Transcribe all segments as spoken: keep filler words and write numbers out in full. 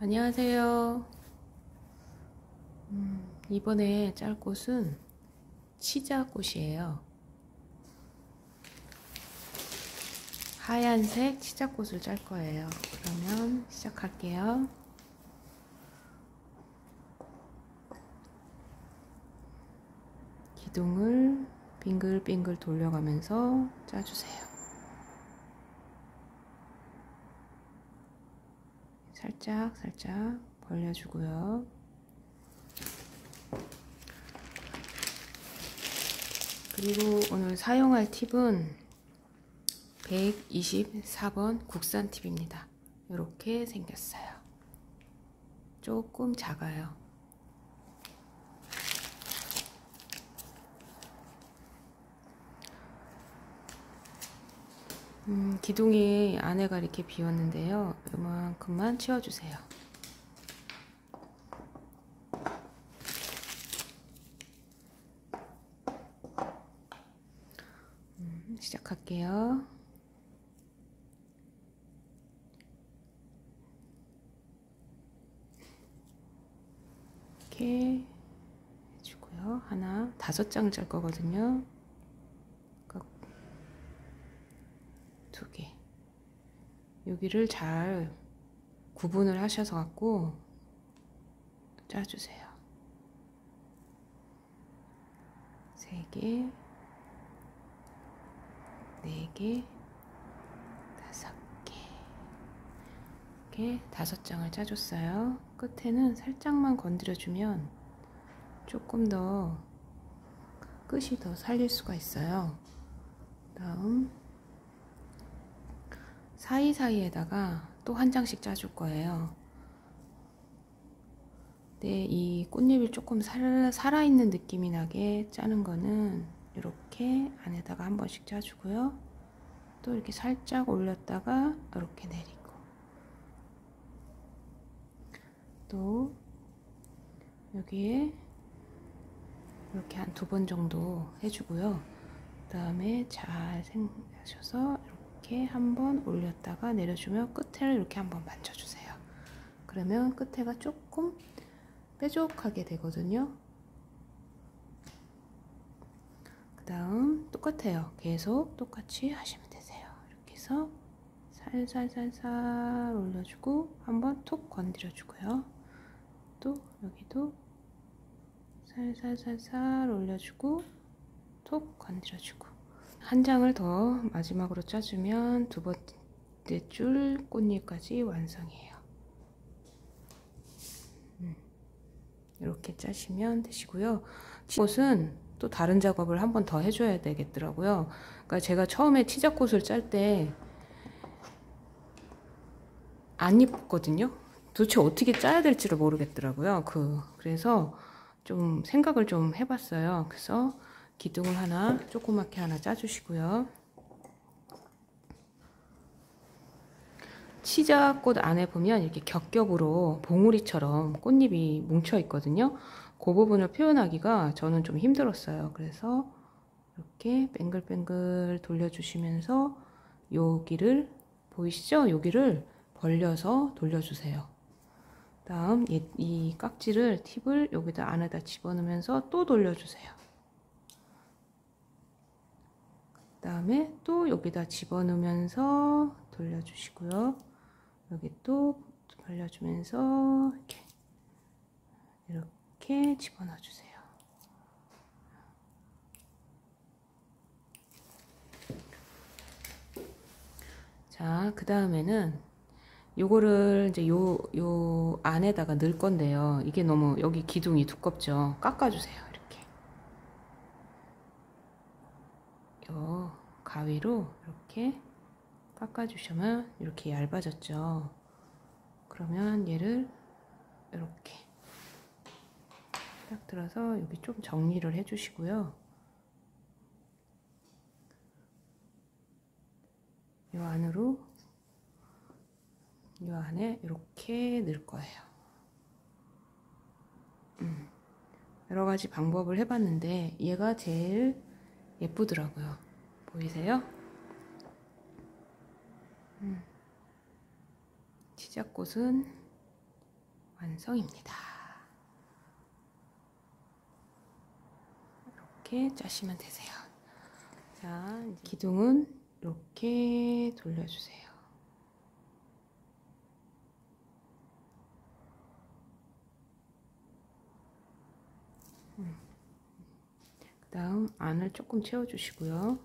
안녕하세요. 음, 이번에 짤 꽃은 치자꽃이에요. 하얀색 치자꽃을 짤 거예요. 그러면 시작할게요. 기둥을 빙글빙글 돌려가면서 짜주세요. 살짝 살짝 벌려주고요. 그리고 오늘 사용할 팁은 백이십사 번 국산 팁입니다. 이렇게 생겼어요. 조금 작아요. 음, 기둥이 안에가 이렇게 비었는데요. 이만큼만 채워주세요. 음, 시작할게요. 이렇게 해주고요. 하나, 다섯 장을 짤 거거든요. 두 개. 여기를 잘 구분을 하셔서 갖고 짜주세요. 세 개, 네 개, 다섯 개. 이렇게 다섯 장을 짜줬어요. 끝에는 살짝만 건드려주면 조금 더 끝이 더 살릴 수가 있어요. 다음. 사이사이에다가 또 한 장씩 짜줄 거예요. 근데 이 꽃잎이 조금 살, 살아있는 느낌이 나게 짜는 거는 이렇게 안에다가 한 번씩 짜주고요. 또 이렇게 살짝 올렸다가 이렇게 내리고 또 여기에 이렇게 한 두 번 정도 해주고요. 그 다음에 잘 생각하셔서 이렇게 이렇게 한번 올렸다가 내려주면 끝을 이렇게 한번 만져주세요. 그러면 끝에가 조금 뾰족하게 되거든요. 그 다음 똑같아요. 계속 똑같이 하시면 되세요. 이렇게 해서 살살살살 올려주고 한번 톡 건드려주고요. 또 여기도 살살살살 올려주고 톡 건드려주고 한 장을 더 마지막으로 짜주면 두 번째 줄 꽃잎까지 완성이에요. 음, 이렇게 짜시면 되시고요. 치자꽃은 또 다른 작업을 한 번 더 해줘야 되겠더라고요. 그러니까 제가 처음에 치자꽃을 짤 때 안 예뻤거든요. 도대체 어떻게 짜야 될지를 모르겠더라고요. 그, 그래서 좀 생각을 좀 해봤어요. 그래서 기둥을 하나, 조그맣게 하나 짜주시고요. 치자꽃 안에 보면 이렇게 겹겹으로 봉우리처럼 꽃잎이 뭉쳐 있거든요. 그 부분을 표현하기가 저는 좀 힘들었어요. 그래서 이렇게 뱅글뱅글 돌려주시면서 여기를, 보이시죠? 여기를 벌려서 돌려주세요. 다음 이 깍지를, 팁을 여기다 안에다 집어넣으면서 또 돌려주세요. 다음에 또 여기다 집어넣으면서 돌려주시고요. 여기 또 벌려주면서 이렇게 이렇게 집어넣어주세요. 자, 그 다음에는 요거를 이제 요, 요 안에다가 넣을 건데요. 이게 너무 여기 기둥이 두껍죠. 깎아주세요. 가위로 이렇게 깎아주시면 이렇게 얇아졌죠. 그러면 얘를 이렇게 딱 들어서 여기 좀 정리를 해주시고요. 이 안으로, 이 안에 이렇게 넣을 거예요. 음, 여러 가지 방법을 해봤는데 얘가 제일 예쁘더라고요. 보이세요? 음. 치자꽃은 완성입니다. 이렇게 짜시면 되세요. 자, 기둥은 이렇게 돌려주세요. 그 다음 안을 조금 채워주시고요.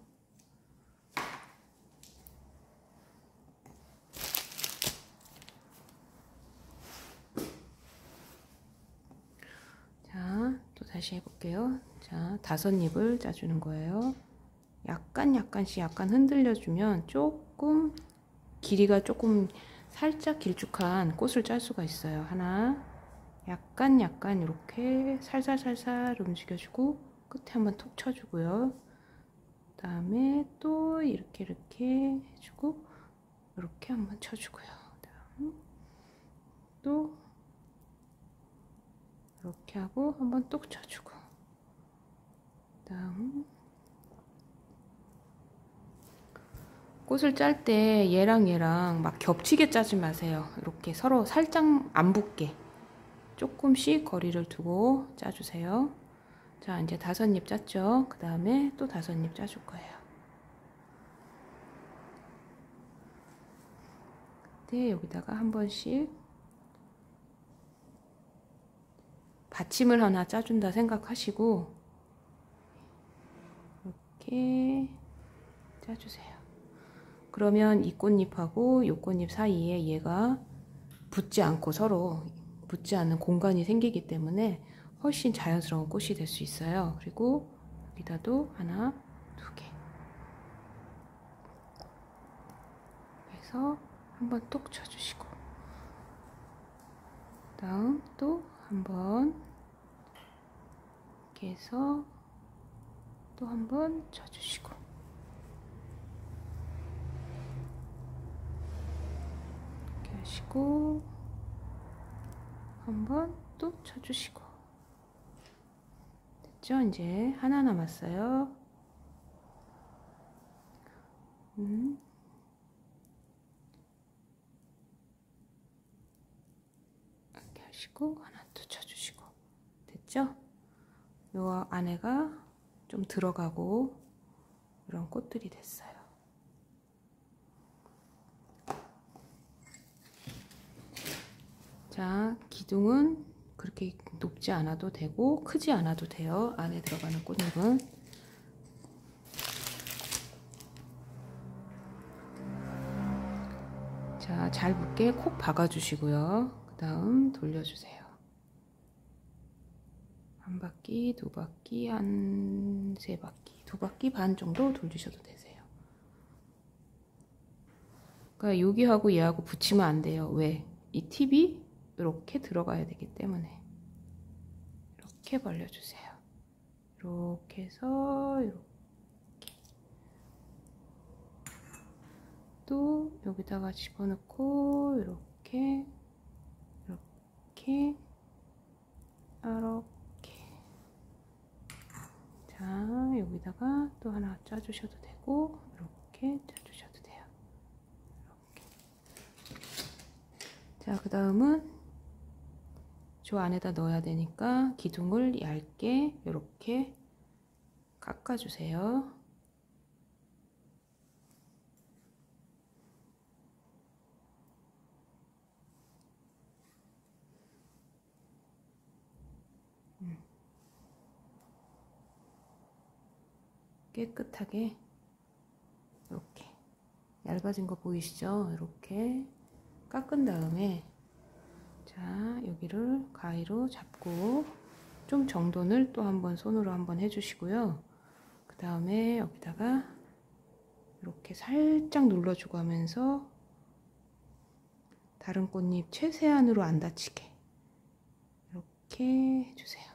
자, 또 다시 해볼게요. 자, 다섯 입을 짜주는 거예요. 약간 약간씩 약간 흔들려주면 조금 길이가 조금 살짝 길쭉한 꽃을 짤 수가 있어요. 하나, 약간 약간 이렇게 살살살살 움직여주고 끝에 한번 톡 쳐주고요. 그 다음에 또 이렇게 이렇게 해주고 이렇게 한번 쳐주고요. 그다음 또 이렇게 하고 한번 톡 쳐주고 그 다음 꽃을 짤 때 얘랑 얘랑 막 겹치게 짜지 마세요. 이렇게 서로 살짝 안 붙게 조금씩 거리를 두고 짜주세요. 자, 이제 다섯 잎 짰죠? 그 다음에 또 다섯 잎 짜줄 거예요. 네, 여기다가 한 번씩 받침을 하나 짜준다 생각하시고 이렇게 짜주세요. 그러면 이 꽃잎하고 요 꽃잎 사이에 얘가 붙지 않고 서로 붙지 않은 공간이 생기기 때문에 훨씬 자연스러운 꽃이 될 수 있어요. 그리고 여기다도 하나, 두 개. 그래서 한번 똑 쳐주시고 다음 또 한번 이렇게 해서 또 한번 쳐주시고 이렇게 하시고 한번 또 쳐주시고 됐죠? 이제 하나 남았어요. 음. 이렇게 하시고 하나 또 쳐주시고 됐죠? 요 안에가 좀 들어가고 이런 꽃들이 됐어요. 자, 기둥은 그렇게 높지 않아도 되고 크지 않아도 돼요. 안에 들어가는 꽃잎은 자, 잘 붙게 콕 박아주시고요. 그 다음 돌려주세요. 한 바퀴, 두 바퀴, 한 세 바퀴, 두 바퀴 반 정도 돌리셔도 되세요. 그러니까 여기하고 얘하고 붙이면 안 돼요. 왜? 이 팁이 이렇게 들어가야 되기 때문에 이렇게 벌려주세요. 이렇게 해서 이렇게 또 여기다가 집어넣고 이렇게 이렇게 이렇게 자, 여기다가 또 하나 짜주셔도 되고 이렇게 짜주셔도 돼요. 이렇게. 자, 그 다음은 저 안에다 넣어야 되니까 기둥을 얇게 이렇게 깎아주세요. 깨끗하게 이렇게 얇아진 거 보이시죠? 이렇게 깎은 다음에 자, 여기를 가위로 잡고 좀 정돈을 또 한번 손으로 한번 해주시고요. 그 다음에 여기다가 이렇게 살짝 눌러주고 하면서 다른 꽃잎 최대한으로 안 다치게 이렇게 해주세요.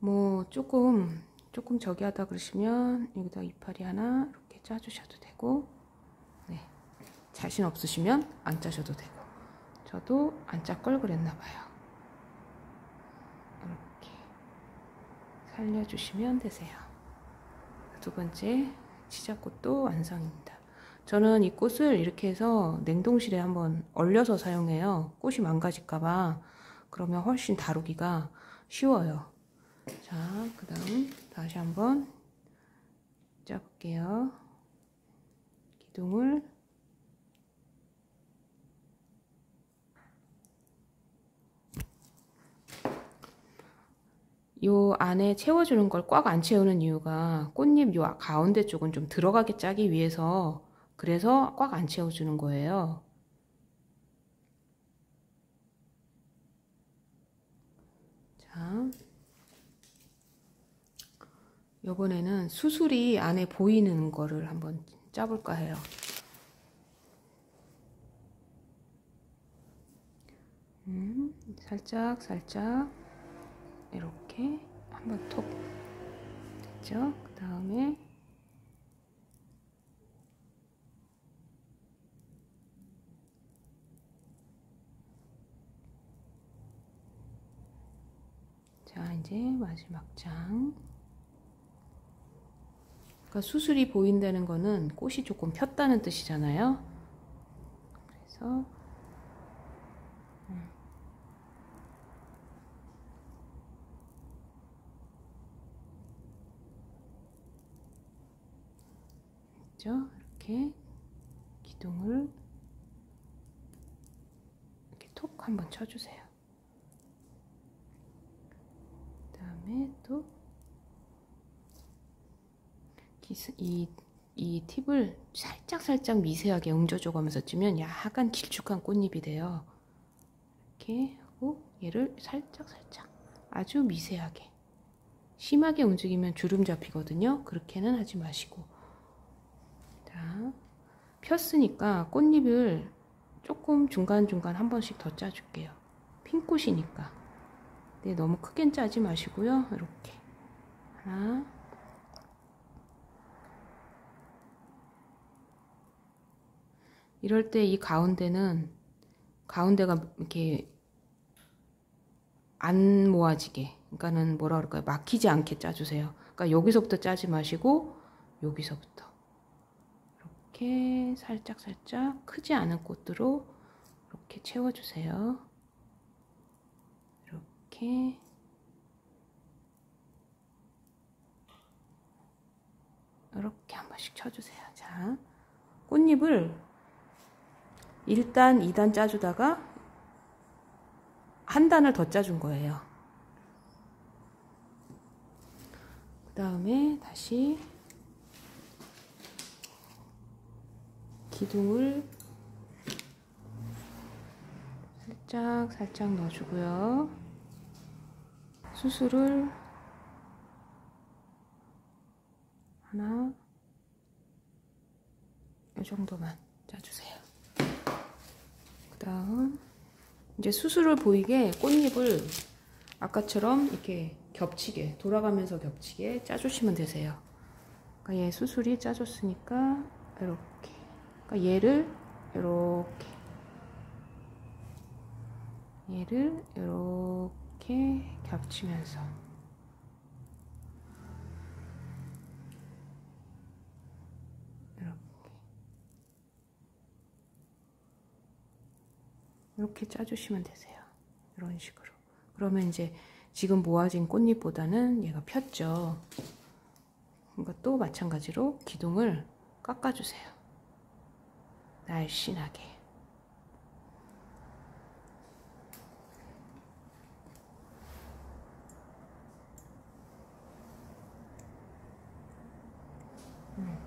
뭐 조금 조금 저기 하다 그러시면 여기다 이파리 하나 이렇게 짜주셔도 되고 네. 자신 없으시면 안 짜셔도 되고 저도 안 짤 걸 그랬나봐요. 이렇게 살려주시면 되세요. 두 번째 치자꽃도 완성입니다. 저는 이 꽃을 이렇게 해서 냉동실에 한번 얼려서 사용해요. 꽃이 망가질까봐. 그러면 훨씬 다루기가 쉬워요. 자, 그 다음 다시 한번 짜볼게요. 기둥을 요 안에 채워주는 걸 꽉 안 채우는 이유가 꽃잎 요 가운데 쪽은 좀 들어가게 짜기 위해서, 그래서 꽉 안 채워주는 거예요. 자, 요번에는 수술이 안에 보이는 거를 한번 짜볼까 해요. 음, 살짝 살짝 이렇게 한번 톡 됐죠? 그 다음에 자, 이제 마지막 장. 그러니까 수술이 보인다는 거는 꽃이 조금 폈다는 뜻이잖아요. 그래서 됐죠? 이렇게 기둥을 이렇게 톡 한번 쳐주세요. 또 이, 이 팁을 살짝살짝 미세하게 옮겨줘가면서 찌면 약간 길쭉한 꽃잎이 돼요. 이렇게 하고 얘를 살짝살짝 아주 미세하게, 심하게 움직이면 주름 잡히거든요. 그렇게는 하지 마시고, 자, 폈으니까 꽃잎을 조금 중간중간 한 번씩 더 짜줄게요. 핀꽃이니까. 네, 너무 크게 짜지 마시고요. 이렇게 하나, 이럴 때 이 가운데는 가운데가 이렇게 안 모아지게, 그러니까는 뭐라 그럴까요? 막히지 않게 짜주세요. 그러니까 여기서부터 짜지 마시고 여기서부터 이렇게 살짝 살짝 크지 않은 꽃으로 이렇게 채워주세요. 이렇게 이렇게 한 번씩 쳐주세요. 자, 꽃잎을 일 단, 이 단 짜주다가 한 단을 더 짜준 거예요. 그 다음에 다시 기둥을 살짝 살짝 넣어주고요. 수술을 하나, 이 정도만 짜주세요. 그 다음 이제 수술을 보이게 꽃잎을 아까처럼 이렇게 겹치게, 돌아가면서 겹치게 짜주시면 되세요. 그러니까 얘 수술이 짜줬으니까 이렇게, 그러니까 얘를 이렇게, 얘를 이렇게 이렇게 겹치면서, 이렇게 이렇게 짜주시면 되세요. 이런 식으로. 그러면 이제 지금 모아진 꽃잎보다는 얘가 폈죠. 그러니까 또 마찬가지로 기둥을 깎아주세요. 날씬하게.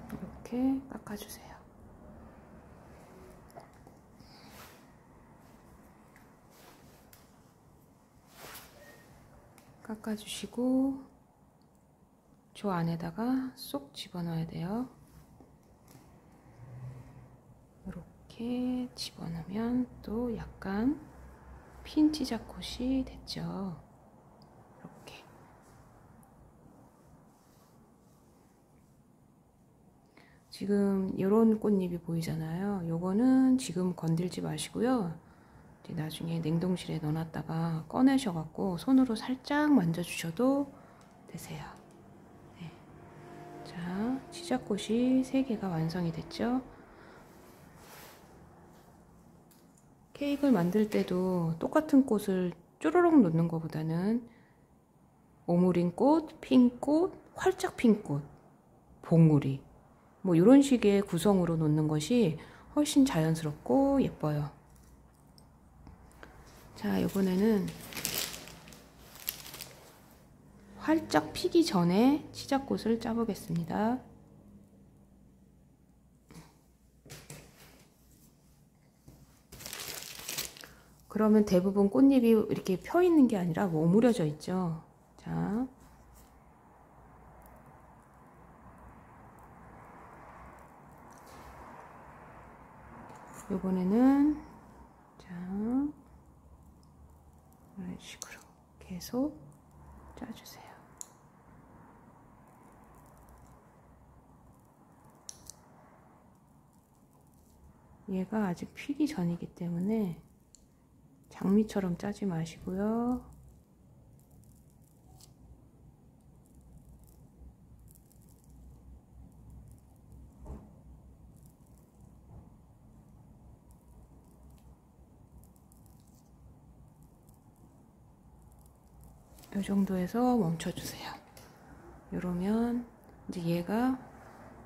이렇게 깎아주세요. 깎아주시고 저 안에다가 쏙 집어넣어야 돼요. 이렇게 집어넣으면 또 약간 핀 찌자꽃이 됐죠. 이렇게. 지금 이런 꽃잎이 보이잖아요. 요거는 지금 건들지 마시고요. 이제 나중에 냉동실에 넣어놨다가 꺼내셔갖고 손으로 살짝 만져주셔도 되세요. 네. 자, 치자꽃이 세 개가 완성이 됐죠. 케이크를 만들 때도 똑같은 꽃을 쪼르륵 놓는 것보다는 오므린 꽃, 핀 꽃, 활짝 핀 꽃, 봉우리 뭐 이런 식의 구성으로 놓는 것이 훨씬 자연스럽고 예뻐요. 자, 이번에는 활짝 피기 전에 치자꽃을 짜보겠습니다. 그러면 대부분 꽃잎이 이렇게 펴 있는 게 아니라 오므려져 있죠. 자, 요번에는 자 이런 식으로 계속 짜주세요. 얘가 아직 피기 전이기 때문에 장미처럼 짜지 마시고요. 이 정도에서 멈춰주세요. 이러면 이제 얘가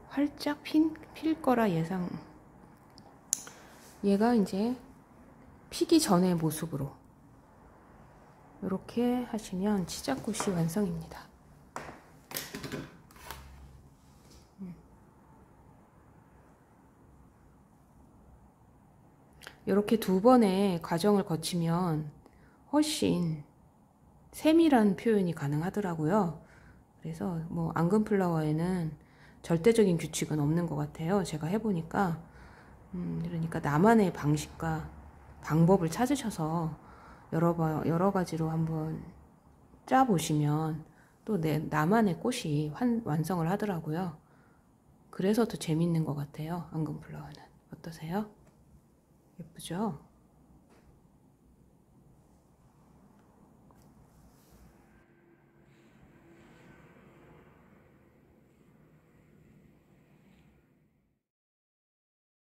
활짝 핀, 필 거라 예상. 얘가 이제 피기 전의 모습으로 이렇게 하시면 치자꽃이 완성입니다. 이렇게 두 번의 과정을 거치면 훨씬 세밀한 표현이 가능하더라고요. 그래서 뭐 앙금플라워에는 절대적인 규칙은 없는 것 같아요. 제가 해보니까 음 그러니까 나만의 방식과 방법을 찾으셔서 여러, 여러 가지로 한번 짜보시면 또 내, 나만의 꽃이 환, 완성을 하더라고요. 그래서 더 재밌는 것 같아요. 앙금플라워는. 어떠세요? 예쁘죠?